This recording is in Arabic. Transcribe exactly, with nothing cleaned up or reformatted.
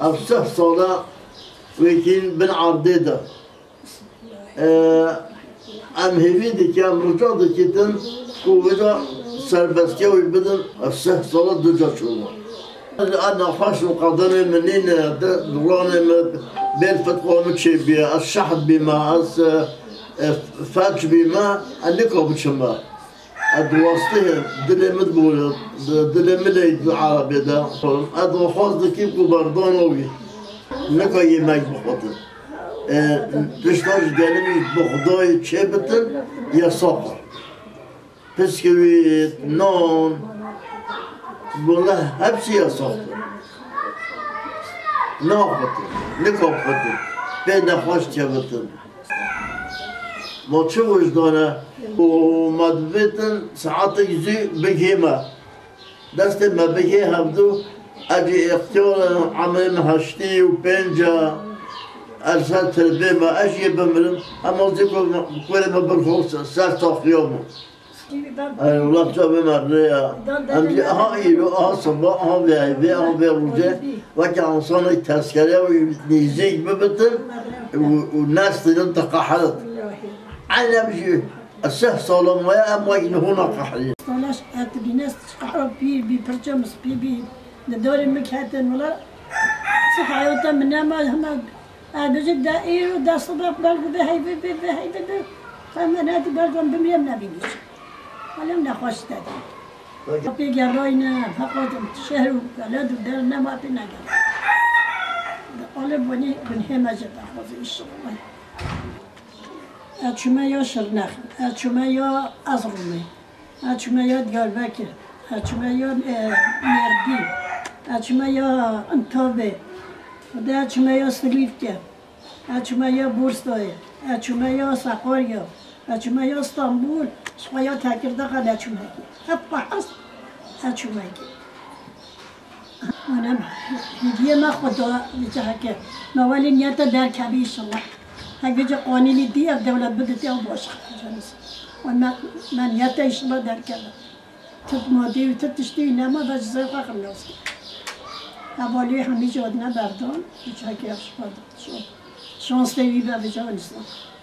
أفسح صلاة ويتين بن عبديدا أم هيفيدي كام رجعت كتن كوفيدا سربس كوي بدن أفسح صلاة دجاج شوما أنا فاش القدمي منين دراني بين فتقوم تشبيه الشحب بما أس فاتش بما أنكو بتشمه أدواستهم دلي مدبولة دلي مليد العربي ده أدوا خاص كيف كبردان وبي نكو يماج بخطر تشتاج جانبي بخضاي تشبتن يا صقر بسكويت نون والله هبسي يا صقر ناخطر نكو بخطر بينا خاش تشبتن ما تشوفش دونه وما تبتن ساعات يجي بكيمة دست ما بكي هبدو أجي اختيار عمرين هشتي وبنجا أرسال تربيمة أجي بمرن أما تقول كل ما بالخوص ساعة في يومه أي والله جابي مريا أمجي أها إيلو أها صبا أها بيعبي أها بيروجي وكأن صانع تسكري ونيزيك ببتن والناس تنتقى حرط على بجي السه صالم ويا أموين هنا قحري. طلاش أتبيناس قحرب بي بي برجمس بي بي ندور مكهتن ولا صحيوتا منا ما هما بجد دائر ودا صبر برضو بهاي بي بي بهاي بي فما نادي برضو بميمنا بيجي ولا منخوش تادي. بيجي راينا فقط شهر وبلد ودارنا ما بينا قال. قال بني بني ما جت أحفظ الشغل. أتشمايا شرناخ، أتشمايا أزرمي، أتشمايا دجالبكر، أتشمايا ميردي، أتشمايا أنتابي، وده أتشمايا سليفكة، أتشمايا بورستاي، أتشمايا سقاريا، أتشمايا اسطنبول، شوية تاكردقة أتشمايا، أبقى حص أتشمايا. أنا هدية ما خدا بتحكي، ما ولي نيتا دار كبير إن شاء الله. هكذا قوانين دي الدولة بدت ينبوش خلاص وما ما نيتاش الله دار كذا تتمادي وتتشتي نما باش زيقة خلاص أبالي حميجي ودنا بردان بيش هكي أشفاد شو شانس تيوي بقى بجوانسنا